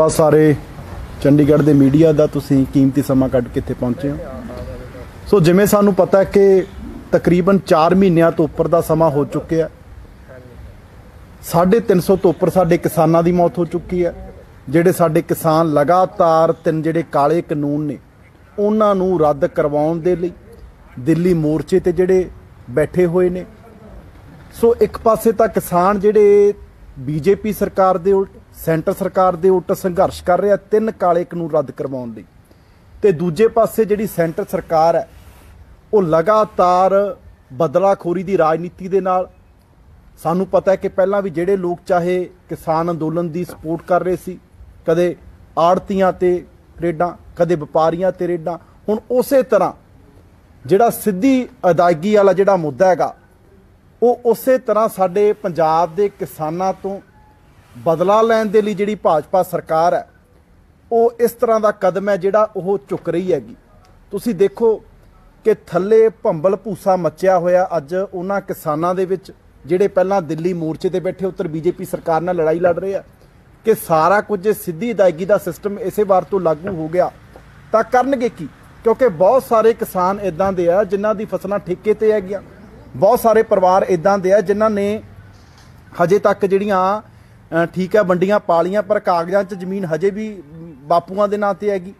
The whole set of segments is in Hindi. बहुत सारे चंडीगढ़ के मीडिया का तुसीं कीमती समा कढ़ के इत्थे पहुंचे हो। सो जिवें सानू पता है कि तकरीबन 4 महीनों तो उपर का समा हो चुका है, 350 तो उपर साडे किसानां दी मौत हो चुकी है। जिहड़े साडे किसान लगातार 3 जिहड़े काले कानून ने उन्हां नूं रद्द करवाउण दे लई दिल्ली मोर्चे ते जिहड़े बैठे हुए ने। सो एक पासे तां किसान जिहड़े बीजेपी सरकार दे उल्ट सेंटर सरकार दे उल्ट संघर्ष कर रहे 3 काले कानून रद्द करवाउण लई, ते दूजे पासे जिहड़ी सेंटर सरकार है वो लगातार बदलाखोरी दी राजनीति दे नाल। सानू पता है कि पहला भी जिहड़े लोग चाहे किसान अंदोलन दी सपोर्ट कर रहे सी, कदे आड़तियां ते रेडां, कदे व्यापारियां ते रेडां, हुण उसे तरह जिहड़ा सीधी अदायगी वाला जिहड़ा मुद्दा हैगा वो उसे तरह साडे पंजाब दे किसानां तों बदला लैण दे लई जिहड़ी भाजपा सरकार है वो इस तरह दा कदम है जिहड़ा वो चुक रही हैगी। तुसीं देखो कि थल्ले भंबल भूसा मचिया होया अज उन्हां किसानां दे विच जिहड़े पहला दिल्ली मोर्चे ते बैठे उत्तर बीजेपी सरकार नाल लड़ाई लड़ रहे हैं कि सारा कुछ सीधी अदायगी दा सिस्टम इसे वार तो लागू हो गया तां करनगे की, क्योंकि बहुत सारे किसान इदां दे आ जिन्हां दी फसलां ठेके ते हैगियां, बहुत सारे परिवार इदां दे आ जिन्हां ने हजे तक जिहड़ियां ठीक है वंडियां पालियां पर कागजां 'च जमीन हजे भी बापूआं दे नां ते हैगी।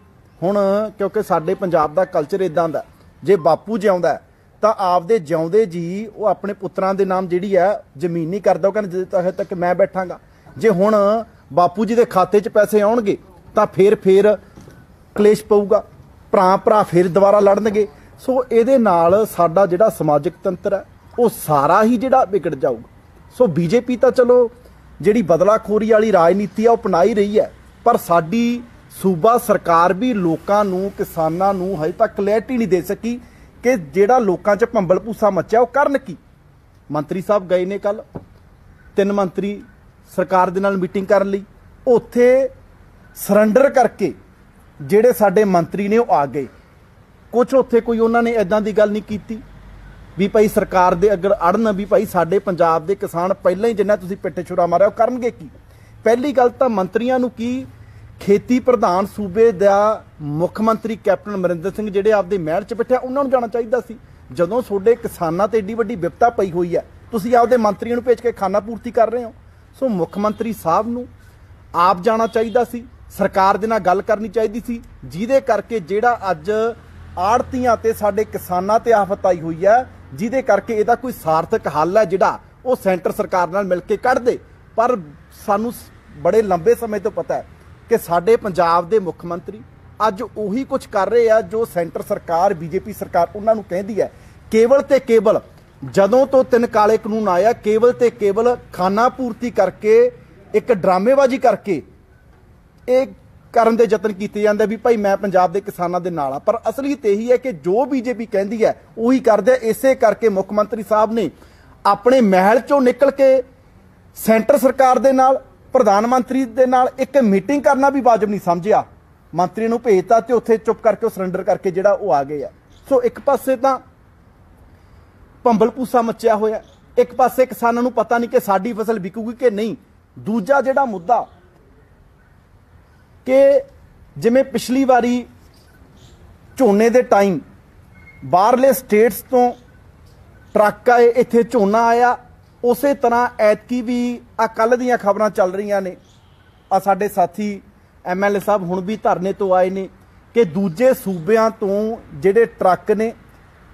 हुण क्योंकि साडे पंजाब दा कल्चर इदां दा जे बापू जिउंदा है ਤਾਂ ਆਪਦੇ ਜਿਉਂਦੇ ਜੀ ਉਹ ਆਪਣੇ ਪੁੱਤਰਾਂ ਦੇ ਨਾਮ ਜਿਹੜੀ ਆ ਜ਼ਮੀਨ ਨਹੀਂ ਕਰਦਾ। ਉਹ ਕਹਿੰਦੇ ਜਦੋਂ ਤੱਕ ਮੈਂ ਬੈਠਾਂਗਾ, ਜੇ ਹੁਣ ਬਾਪੂ ਜੀ ਦੇ ਖਾਤੇ 'ਚ ਪੈਸੇ ਆਉਣਗੇ ਤਾਂ ਫੇਰ ਕਲੇਸ਼ ਪਊਗਾ, ਭਰਾ ਫੇਰ ਦੁਬਾਰਾ ਲੜਨਗੇ। ਸੋ ਇਹਦੇ ਨਾਲ ਸਾਡਾ ਜਿਹੜਾ ਸਮਾਜਿਕ ਤੰਤਰ ਹੈ ਉਹ ਸਾਰਾ ਹੀ ਜਿਹੜਾ ਵਿਗੜ ਜਾਊਗਾ। ਸੋ ਬੀਜੇਪੀ ਤਾਂ ਚਲੋ ਜਿਹੜੀ ਬਦਲਾਖੋਰੀ ਵਾਲੀ ਰਾਜਨੀਤੀ ਆ ਉਹ ਅਪਣਾਈ ਰਹੀ ਹੈ, ਪਰ ਸਾਡੀ ਸੂਬਾ ਸਰਕਾਰ ਵੀ ਲੋਕਾਂ ਨੂੰ ਕਿਸਾਨਾਂ ਨੂੰ ਹਜੇ ਤੱਕ ਕਲੈਰਟੀ नहीं दे सकी कि जेड़ा लोकां च भंबल भूसा मचया वह करन की। मंत्री साहब गए ने कल 3 मंत्री सरकार दे नाल मीटिंग करन लई, उत्थे सरेंडर करके जेड़े साडे मंत्री ने वह आ गए। कुछ उत्थे कोई उन्हां ने इदां दी गल नहीं कीती भी भाई सरकार दे अगर अड़न भी भाई साडे पंजाब दे किसान पहलां ही जिन्ना तुसीं पिट्ठे छुरा मारिया वह करनगे की। पहली गल तां मंत्रियां नूं की खेती प्रधान सूबे का मुख्यमंत्री कैप्टन अमरिंदर सिंह जिहड़े आपदे महल च बैठे उन्होंने जाना चाहिए सी। जदों सोडे किसानां ते एड्डी वड्डी विपता पई हुई है तुसीं आपदे मंत्रियों नूं भेज के खाना पूर्ति कर रहे हो। सो मुख्यमंत्री साहब नूं आप जाना चाहिए सी, सरकार दे नाल गल करनी चाहिए सी, जिहदे करके जिहड़ा अज आड़तियां ते साडे किसानां ते आफत आई हुई है जिहदे करके इहदा कोई सार्थक हल है जिहड़ा वो सेंटर सरकार नाल मिल के कढ दे। पर सानूं बड़े लंबे समय तो पता है कि साडे पंजाब दे मुख्यमंत्री अज उही कुछ कर रहे हैं जो सेंटर सरकार बीजेपी सरकार उन्हां नूं कहंदी है। केवल तो केवल जदों तो 3 काले कानून आया केवल तो केवल खाना पूर्ति करके एक ड्रामेबाजी करके एक करन दे यतन कीते जांदे भी भाई मैं पंजाब दे किसानां दे नाल आ, पर असलीयत यही है कि जो बीजेपी कहंदी है उही करदे। इसे करके मुख्यमंत्री साहब ने अपने महल चों निकल के सेंटर सरकार दे नाल प्रधानमंत्री दे नाल एक मीटिंग करना भी वाजिब नहीं समझिया, मंत्री नूं भेजता ते उत्थे चुप करके सरेंडर करके जिहड़ा वो आ गए है। सो एक पासे तां भंबल भूसा मचिया होया, एक पासे किसानां नूं पता नहीं कि साडी फसल विकूगी कि नहीं। दूजा जिहड़ा मुद्दा कि जिवें पिछली वारी झोने दे टाइम बाहरले स्टेट्स तों ट्रक आए इत्थे झोना आया, उसे तरह ऐतकी भी कल दीयां खबरां चल रही ने। साडे साथी MLA साहब हुण भी धरने तो आए ने कि दूजे सूबयां तो जिहड़े ट्रक ने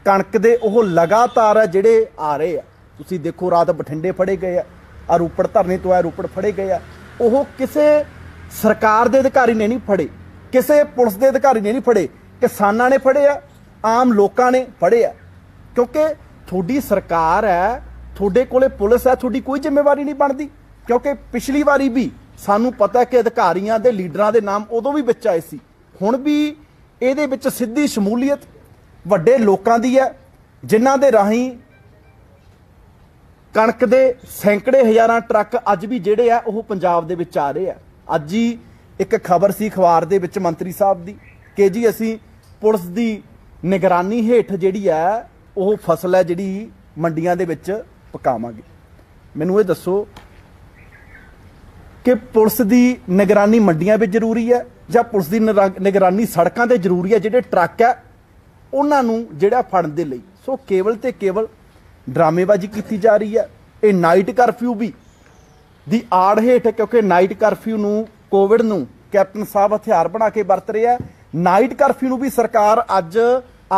कणक दे ओह लगातार जिहड़े आ रहे आ। तुसीं देखो रात बठिंडे फड़े गए आ, रोपड़ धरने तो आए रोपड़ फड़े गए आ, ओह किसे सरकार दे अधिकारी ने नहीं फड़े, किसे पुलिस दे अधिकारी ने नहीं फड़े, किसानां ने फड़े आ, आम लोकां ने फड़े आ। क्योंकि थोड़ी सरकार है, थोड़े कोले पुलिस है, थोड़ी कोई जिम्मेवारी नहीं बनती। क्योंकि पिछली वारी भी सानू पता है कि अधिकारियों के लीडरों के नाम उदों भी विच आए सी। हुण भी इहदे विच सीधी शमूलीयत वड्डे लोकां दी है जिन्हां दे राहीं कणक दे सैकड़े हज़ारां ट्रक अज भी जिहड़े आ ओह पंजाब दे विच आ रहे आ। अज ही एक खबर सी अखबार दे विच मंत्री साहब दी कि जी असीं पुलिस दी निगरानी हेठ जिहड़ी आ ओह फसल है जिहड़ी मंडियां दे विच पकावांगे। मैनूं ये दसो कि पुलिस की निगरानी मंडिया भी जरूरी है या पुलिस की निगरानी सड़कों से जरूरी है, जिहड़े ट्रक है उन्होंने जिहड़ा फड़न दे लई। सो केवल तो केवल ड्रामेबाजी की जा रही है। ये नाइट करफ्यू भी दी आड़ हेठ, क्योंकि नाइट करफ्यू नूं कोविड नूं कैप्टन साहब हथियार बना के वरत रहे हैं। नाइट करफ्यू नूं भी सरकार अज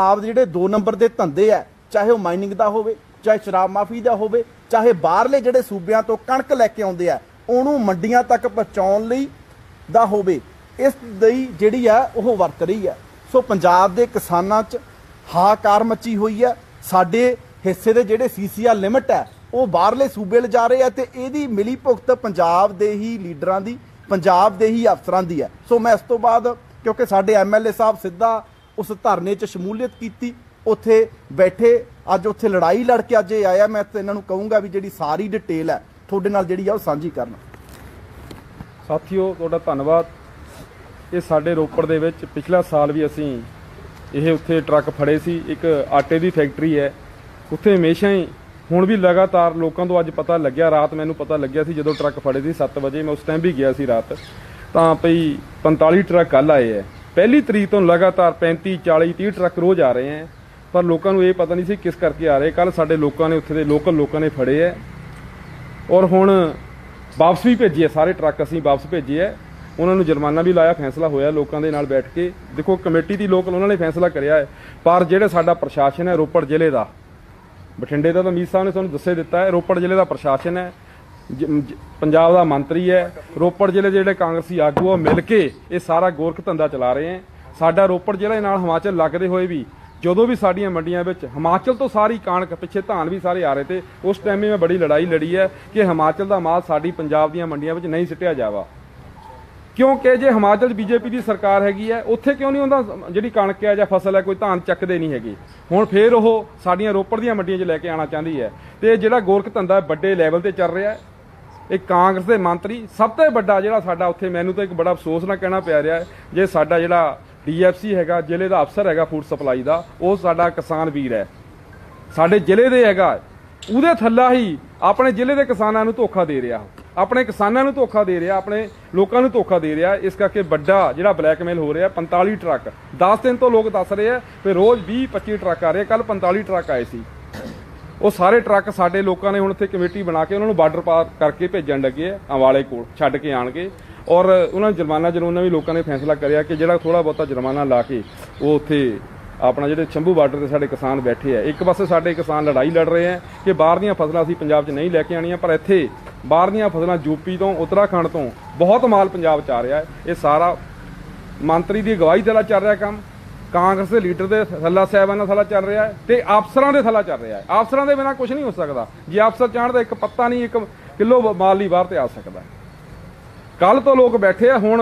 आप जिहड़े दो नंबर दे धंधे है, चाहे वह माइनिंग दा होवे, चाहे शराब माफी दा होवे, चाहे बाहरले जिहड़े सूबियां तो कणक लैके आउंदे आ उहनूं मंडियां तक पहुंचाउण लई दा होवे, इस लई जिहड़ी आ ओह वरत रही है। सो पंजाब दे किसानां 'च हाकार मची हुई है। साडे हिस्से दे जिहड़े सीसीआर लिमिट है वो बाहरले सूबे ले जा रहे हैं, तो इहदी मिली भुगत पंजाब दे ही लीडरां दी, पंजाब दे ही अफसरां दी है। सो मैं इस तो बाद, क्योंकि साडे MLA साहब सिद्धा उस धरने 'च शमूलीयत कीती, उत्थे बैठे, अज उत्थे लड़ाई लड़ के अज आया। मैं तो इन्हां नूं कहूँगा भी जिहड़ी सारी डिटेल है तुहाडे नाल जिहड़ी आ ओह सांझी करन। साथियो तुहाडा धन्नवाद। ये साडे रोपड़ दे विच पिछला साल भी असीं ਇਹ ਉੱਥੇ ट्रक फड़े सी, एक आटे की फैक्ट्री है उत्थे, हमेशा ही हुण भी लगातार लोगों को अज पता लग्या, रात मैनू पता लग्या सी जदों ट्रक फड़े सी 7 बजे, मैं उस टाइम भी गया सी रात, तां भई 45 ट्रक कल आए है, पहली तरीक तो लगातार 35 40 30 ट्रक रोज़ आ रहे हैं, पर लोगों को ये पता नहीं सी किस करके आ रहे। कल साडे लोगों ने उत्थे दे लोकल लोगों ने फड़े है और हुण वापस भी भेजे है, सारे ट्रक असीं वापस भेजे है, उन्होंने जुर्माना भी लाया, फैसला होया लोगों के नाल बैठ के। देखो कमेटी की लोकल उन्होंने फैसला करिया है, पर जिहड़ा साडा प्रशासन है रोपड़ जिले का, बठिंडे का तो मीत साहब ने तुहानूं दस्से दिता है, रोपड़ जिले का प्रशासन है, पंजाब का मंत्री है, रोपड़ जिले जिहड़े कांग्रसी आगू मिल के ये सारा गोरख धंधा चला रहे हैं। साडा रोपड़ जिले नाल हिमाचल लगते हुए भी जो भी साड़ियाँ मंडिया हिमाचल तो सारी कणक पिछे धान भी सारे आ रहे थे, उस टाइम में बड़ी लड़ाई लड़ी है कि हिमाचल का माल साड़ी पंजाब दीआं मंडिया नहीं सिटिया जावा, क्योंकि जो हिमाचल बीजेपी की सरकार हैगी है उत्थे क्यों नहीं उन्होंने जिहड़ी कणक है जां फसल है कोई धान चकते नहीं हैगे, हुण फिर वो साड़ियाँ रोपड़ दीआं मंडियां 'च लैके आना चाहती है। तो जिहड़ा गोरख धंधा वड्डे लैवल पर चल रहा है, एक कांग्रेस के मंत्री सब तो वड्डा जिहड़ा साडा उत्थे मैनूं तो एक बड़ा अफसोस नाल कहना पै रिहा है, जे साडा जिहड़ा DFC हैगा जिले का अफसर हैगा फूड सप्लाई का, वो साडा किसान वीर है, साडे जिले दे हैगा, ਉਹਦੇ ਥੱਲਾ ही अपने जिले के किसानों को धोखा दे रहा, अपने किसानों को धोखा दे रहा, अपने लोगों को धोखा दे रहा। इस करके बड़ा जिहड़ा ब्लैकमेल हो रहा, 45 ट्रक 10 दिन तो लोग दस रहे हैं फिर रोज़ 20 25 ट्रक आ रहे, कल 45 ट्रक आए सी, वो सारे ट्रक साडे लोगों ने हुण इत्थे कमेटी बना के उन्होंने बार्डर पार करके भेजण लगे अंबाले कोल छड्ड के आण के, और उन्होंने जुर्माना भी लोगों ने फैसला करिया कि जिहड़ा थोड़ा बहुता जुर्माना ला के वो उत्थे अपना जिहड़े शंभू बार्डर से साडे किसान बैठे है। एक पासे साडे किसान लड़ाई लड़ रहे हैं कि बाहर दीआं फसलां असीं पंजाब 'च नहीं लैके आउणीआं, पर इत्थे बाहर दीआं फसलां यूपी तो उत्तराखंड तो बहुत माल पंजाब 'च आ रिहा है। ये सारा मंत्री की अगवाई थल्ला चल रहा काम, कांग्रेस के लीडर के थल्ला साहिबान थल्ला चल रहा है, तो अफसरां के थल्ला चल रहा है। अफसरां के बिना कुछ नहीं हो सकता, जे अफसर चाहण तो एक पत्ता नहीं 1 किलो माल नहीं बाहर तो आ सकता। कल तो लोग बैठे है, हुण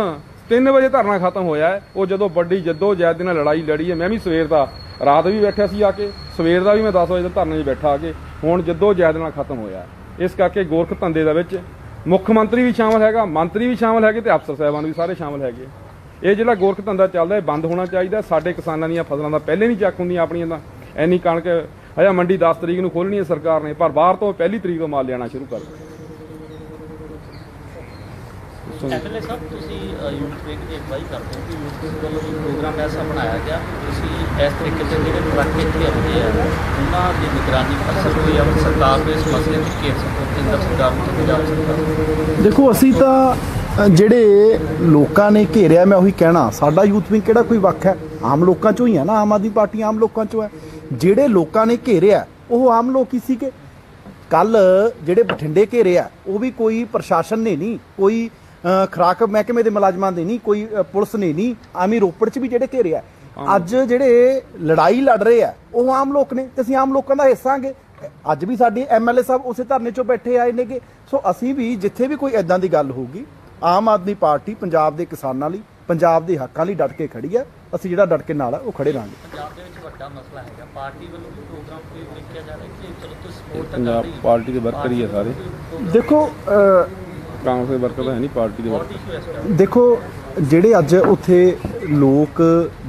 3 बजे धरना खत्म होया है, वो जो बड़ी जद्दोजहद नाल लड़ाई लड़ी है। मैं भी सवेर का रात भी बैठा सी आके, सवेर का भी मैं 10 बजे का धरने 'च बैठा आके, हुण जद्दोजहद नाल खत्म होया। इस करके गोरख धंधे दे विच मुख्य मंत्री भी शामिल हैगा, मंत्री भी शामिल हैगे, तो अफसर साहिबान भी सारे शामिल हैगे। ये जिहड़ा गोरख धंधा चलदा बंद होना चाहिए। साडे किसानां दीआं फसलां दा पहले नहीं चक हुंदियां अपणियां दा, ऐनी कणक हजा मंडी 10 तरीक नूं खोलणी है सरकार ने, पर बाहर तो 1 तरीक तो माल लेना शुरू कर दिया। ਐਮਐਲਏ ਸਾਹਿਬ ਤੁਸੀਂ ਯੂਥ ਵੇਕ ਦੀ ਅਗਵਾਈ ਕਰਦੇ ਹੋ ਕਿ ਯੂਥ ਵੇਕ ਵੱਲੋਂ ਇੱਕ ਪ੍ਰੋਗਰਾਮ ਐਸਾ ਬਣਾਇਆ ਗਿਆ, ਤੁਸੀਂ ਇਸ ਤਰੀਕੇ ਦੇ ਜਿਹੜੇ ਟਰੱਕ ਇੱਥੇ ਆਉਂਦੇ ਆ ਉਹਨਾਂ ਦੀ ਨਿਗਰਾਨੀ ਕਰ ਸਕਦੇ ਹੋ, ਸਰਕਾਰ ਦੇ ਇਸ ਮਸਲੇ ਨੂੰ ਕਿਵੇਂ ਕੇਂਦਰ ਸਰਕਾਰ ਨੂੰ ਪੰਜਾਬ ਸਰਕਾਰ। ਦੇਖੋ ਅਸੀਂ ਤਾਂ ਜਿਹੜੇ ਲੋਕਾਂ ਨੇ ਘੇਰਿਆ, ਮੈਂ ਉਹੀ ਕਹਿਣਾ ਸਾਡਾ ਯੂਥ ਵਿੰਗ ਕਿਹੜਾ ਕੋਈ ਵੱਖ ਹੈ, ਆਮ ਲੋਕਾਂ 'ਚੋਂ ਹੀ ਹੈ ਨਾ, ਆਮ ਆਦਮੀ ਪਾਰਟੀ ਆਮ ਲੋਕਾਂ 'ਚੋਂ ਹੈ। ਜਿਹੜੇ ਲੋਕਾਂ ਨੇ ਘੇਰਿਆ ਉਹ ਆਮ ਲੋਕ ਹੀ ਸੀਗੇ। ਕੱਲ ਜਿਹੜੇ ਬਠਿੰਡੇ ਘੇਰਿਆ ਉਹ ਵੀ ਕੋਈ ਪ੍ਰਸ਼ਾਸਨ ਨੇ ਨਹੀਂ, ਕੋਈ खुराक महकमे के मुलाजमान ने नहीं, कोई पुलिस ने नहीं, आमी रोपड़ च भी जेडे घेरे है अज जेडे लड़ाई लड़ रहे हैं वह आम लोग ने, तो असं आम लोगों का हिस्सा गे। अज भी साडे MLA साहब उस धरने चो बैठे आए ने। सो असी भी जिथे भी कोई इदा की गल होगी, आम आदमी पार्टी पंजाब के किसानों लई, पंजाब के हकों लई डट के खड़ी है। असीं जिहड़ा डट के नाल है वह खड़े रहांगे। देखो देखो जेडे अज उत्थे लोग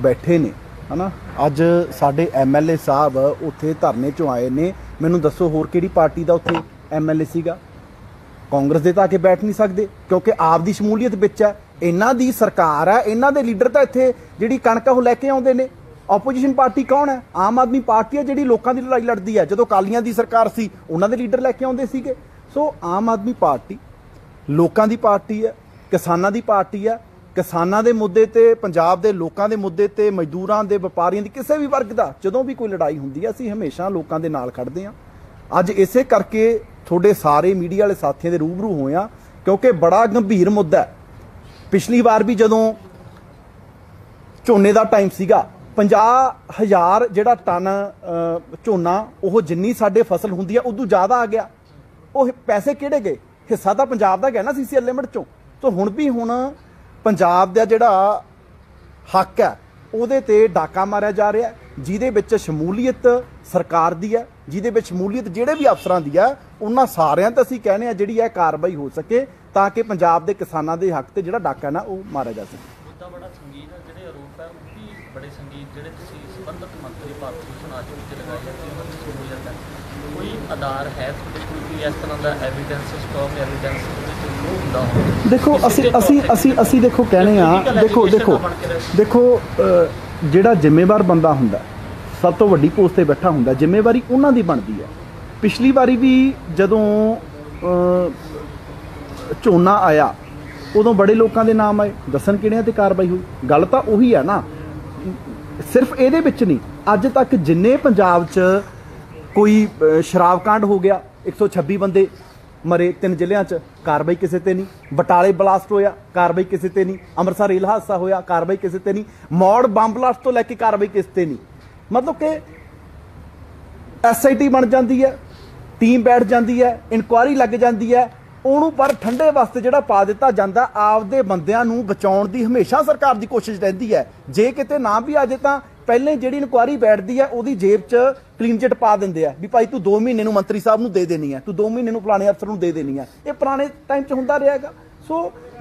बैठे ने है ना, अज साडे MLA साहब उत्थे धरने चो आए ने, मैनू दसो होर किहड़ी पार्टी का उत्थे MLA सीगा, कांग्रेस दे तां के बैठ नहीं सकते क्योंकि आप दी शमूलियत विच है। इन्हां दी सरकार है, इन्हां दे लीडर तां इत्थे जिहड़ी कणक ओह लैके आउंदे ने। ओपोजिशन पार्टी कौन है? आम आदमी पार्टी है जिहड़ी लोकां दी लड़ाई लड़दी है। जदों अकालियां दी सरकार सी उन्हां दे लीडर लैके आउंदे सीगे। सो आम आदमी पार्टी लोकां दी पार्टी है, किसानां दी पार्टी है। किसानां दे मुद्दे ते, पंजाब दे लोकां दे मुद्दे ते, मजदूरां दे, व्यापारियां दी, किसी भी वर्ग दा जदों भी कोई लड़ाई हुंदी है असीं हमेशा लोकां दे नाल खड़दे हां। अज इसे करके थोड़े सारे मीडिया वाले साथियों के रूबरू होए आ क्योंकि बड़ा गंभीर मुद्दा है। पिछली बार भी जदों झोने का टाइम सीगा 50,000 जिहड़ा टन झोना वह जिन्नी साडे फसल हुंदी है उदों ज़्यादा आ गया। वह पैसे किहड़े गए? हिस्सा तो पंजाब का गया ना सीसीएल लिमिट चों। तो हुण भी हुण पंजाब दा जिहड़ा हक है ਉਹਦੇ ਤੇ डाका मारिया जा रहा है, ਜਿਹਦੇ ਵਿੱਚ ਸ਼ਮੂਲੀਅਤ सरकार ਦੀ है, ਜਿਹਦੇ ਵਿੱਚ ਸ਼ਮੂਲੀਅਤ ਜਿਹੜੇ ਵੀ ਅਫਸਰਾਂ ਦੀ ਹੈ ਉਹਨਾਂ ਸਾਰਿਆਂ ਤੇ ਅਸੀਂ ਕਹਿੰਦੇ ਆ ਜਿਹੜੀ ਇਹ ਕਾਰਵਾਈ ਹੋ ਸਕੇ ਤਾਂ ਕਿ ਪੰਜਾਬ ਦੇ ਕਿਸਾਨਾਂ ਦੇ ਹੱਕ ਤੇ ਜਿਹੜਾ ਡਾਕਾ ਨਾ ਉਹ ਮਾਰਿਆ ਜਾ ਸਕੇ। ਉਹਦਾ ਬੜਾ ਸੰਗੀਨ ਹੈ ਜਿਹੜੇ ਆਰੋਪ ਹੈ ਉਹ ਵੀ ਬੜੇ ਸੰਗੀਨ ਜਿਹੜੇ ਤੁਸੀਂ ਸੰਬੰਧਿਤ ਮੰਤਰੀ ਭਾਰਤੀ ਸਮਾਜ ਵਿੱਚ ਲਗਾਏ ਜਾਂਦੇ ਹੋ। ਸ਼ਮੂਲੀਅਤ ਕੋਈ ਆਧਾਰ ਹੈ ਕੋਈ ਇਸ ਤਰ੍ਹਾਂ ਦਾ ਐਵੀਡੈਂਸ ਸਟਾਕ ਐਵੀਡੈਂਸ ਦੇਖੋ ਅਸੀਂ ਦੇਖੋ कहने हाँ देखो ਜਿਹੜਾ ਜ਼ਿੰਮੇਵਾਰ बंदा ਹੁੰਦਾ सब तो ਵੱਡੀ पोस्ट ਤੇ बैठा ਹੁੰਦਾ ਜ਼ਿੰਮੇਵਾਰੀ ਉਹਨਾਂ ਦੀ ਬਣਦੀ है। पिछली बारी भी ਜਦੋਂ ਝੋਨਾ आया ਉਦੋਂ बड़े ਲੋਕਾਂ ਦੇ नाम आए ਦੱਸਣ ਕਿਹੜਿਆਂ ਤੇ कार्रवाई हुई। ਗੱਲ ਤਾਂ ਉਹੀ है ना, सिर्फ ਇਹਦੇ ਵਿੱਚ ਨਹੀਂ ਅੱਜ तक ਜਿੰਨੇ पंजाब ਚ कोई ਸ਼ਰਾਬ ਕਾਂਡ हो गया 126 बंदे मरे 3 ਜ਼ਿਲ੍ਹਿਆਂ 'ਚ कार्रवाई किसी ते नहीं, बटाले बलास्ट होया कार्रवाई किसी ते नहीं, अमृतसर रेल हादसा होया कार्रवाई किसी ते नहीं, मौड़ बम बलास्ट तो लैके कार्रवाई किसी ते नहीं। मतलब कि SIT बन जाती है, टीम बैठ जाती है, इनकुआरी लग जाती है, उन्होंने पर ठंडे वास्ते जिहड़ा पा दिता जाता। आपदे बंदियां नूं बचाउण दी हमेशा सरकार दी कोशिश रहिंदी है। जे किते ना भी अजे तां पहले जिहड़ी इनकुआरी बैठदी है उहदी जेब च क्लीन चिट पा दिंदे आ भी भाई तू 2 महीने नूं मंत्री साहब नूं दे देनी है, तू 2 महीने नूं फलाणे अफसर नूं दे देनी है। ये पुराने टाइम च हुंदा रिहा हैगा। सो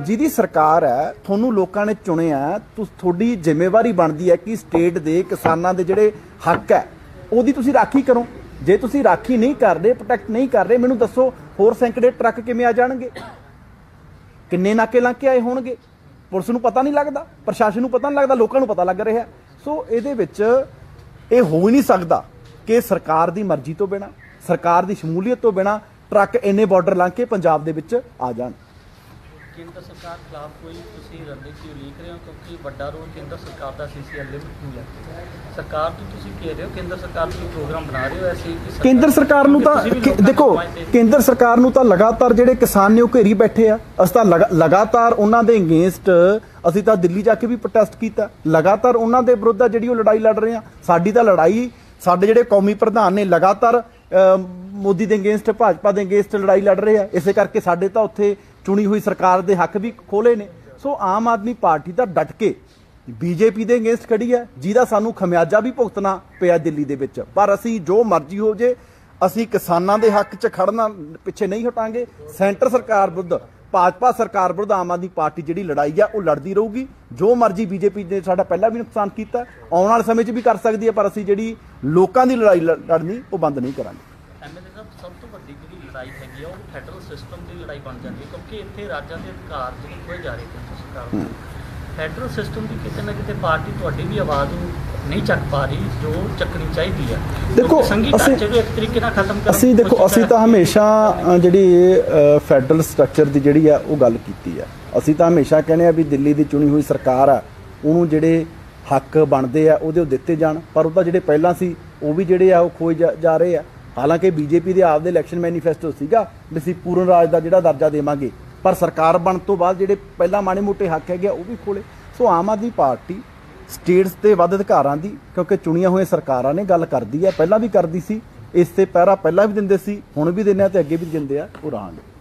जिहदी सरकार है तुहानूं लोकां ने चुणिआ, तुहाडी जिम्मेवारी बनदी है कि स्टेट दे किसानां दे जिहड़े हक है उहदी तुसीं राखी करो। जे तुसीं राखी नहीं कर रहे, प्रोटैक्ट नहीं कर रहे, मैनूं दस्सो होर सैकड़े ट्रक किवें आ जाणगे? किन्ने नाके लाके आए होणगे? पुलिस नूं पता नहीं लगदा, प्रशासन नूं पता नहीं लगदा, लोकां नूं पता लग रिहा। सो इहदे विच इह हो ही नहीं सकदा कि सरकार दी मर्जी तो बिना, सरकार दी शमूलियत तो बिना ट्रक इन्ने बार्डर लंघ के पंजाब दे विच आ जाण। केंद्र सरकार खिलाफ कोई तुसीं रणनीति उलीक रहे हो क्योंकि वड्डा रोल केंद्र सरकार दा सीसीएल लिमिट नूं है। सरकार तो तुसीं कह रहे हो केंद्र सरकार नूं प्रोग्राम बना रहे हो ऐसे। केंद्र सरकार नूं तां देखो, केंद्र सरकार नूं तां लगातार जिहड़े किसान ने घेरी बैठे आ। असीं तां लगातार उन्हां दे अगेंस्ट असीं तां दिल्ली जाके भी प्रोटेस्ट कीता, लगातार उन्हां दे विरुद्ध जिहड़ी ओह लड़ाई लड़ रहे आ। साडी तां लड़ाई साडे जिहड़े कौमी प्रधान ने लगातार मोदी दे अगेंस्ट, भाजपा दे अगेंस्ट लड़ाई लड़ रहे आ। इसे करके साडे तां उत्थे चुनी हुई सरकार दे हक भी खोले ने। सो आम आदमी पार्टी दा डट के बीजेपी दे अगेंस्ट खड़ी है, जिहदा सानू खमियाजा भी भुगतना पिया दिल्ली दे विच। पर असी जो मर्जी हो जे असी किसानां दे हक च खड़ना पिछे नहीं हटांगे। सेंटर सरकार विरुद्ध, भाजपा सरकार विरुद्ध आम आदमी पार्टी जिहड़ी लड़ाई है वो लड़दी रहूगी। जो मर्जी बीजेपी ने साडा पहला भी नुकसान कीता, आने वाले समय च भी कर सकती है, पर असी जिहड़ी लोकां दी लड़ाई लड़नी वो बंद नहीं करांगे। ਫੈਡਰਲ ਸਟਰਕਚਰ ਦੀ ਜਿਹੜੀ ਆ ਉਹ ਗੱਲ ਕੀਤੀ ਆ। ਅਸੀਂ ਤਾਂ ਹਮੇਸ਼ਾ ਕਹਿੰਦੇ ਆ ਵੀ ਦਿੱਲੀ ਦੀ ਚੁਣੀ ਹੋਈ ਸਰਕਾਰ ਆ ਉਹਨੂੰ ਜਿਹੜੇ ਹੱਕ ਬਣਦੇ ਆ ਉਹਦੇ ਦਿੱਤੇ ਜਾਣ, ਪਰ ਉਹਦਾ ਜਿਹੜੇ ਪਹਿਲਾਂ ਸੀ ਉਹ भी ਜਿਹੜੇ ਆ ਉਹ ਖੋਏ ਜਾ ਰਹੇ ਆ। हालांकि बीजेपी के आपदे इलैक्शन मैनीफेस्टो सीगा भी असीं पूर्ण राज का जिहड़ा दर्जा देवांगे, पर सरकार बण तो बाद जिहड़े पहला माड़े मोटे हक है वह भी खोले। सो आम आदमी पार्टी स्टेट्स के वध अधिकारां दी क्योंकि चुणिया हुई सरकारां ने गल करदी है, पहलां भी करदी सी, इस ते पैरा पहलां भी दिंदे सी, हुण भी दिंदे आ ते अगे भी दिंदे आ, ओह रहांगे।